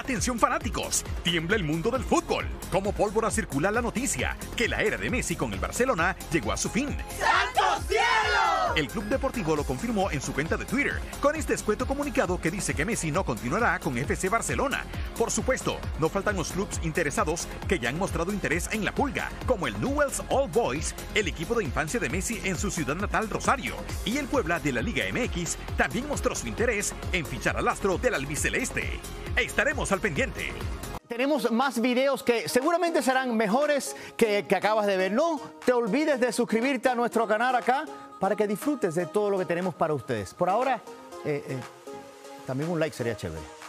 Atención fanáticos, tiembla el mundo del fútbol. Como pólvora circula la noticia que la era de Messi con el Barcelona llegó a su fin. ¡Santo cielo! El club deportivo lo confirmó en su cuenta de Twitter con este escueto comunicado que dice que Messi no continuará con FC Barcelona. Por supuesto, no faltan los clubes interesados que ya han mostrado interés en la pulga, como el Newell's Old Boys, el equipo de infancia de Messi en su ciudad natal Rosario, y el Puebla de la Liga MX también mostró su interés en fichar al astro del albiceleste. Estaremos al pendiente. Tenemos más videos que seguramente serán mejores que acabas de ver. No te olvides de suscribirte a nuestro canal acá para que disfrutes de todo lo que tenemos para ustedes. Por ahora, también un like sería chévere.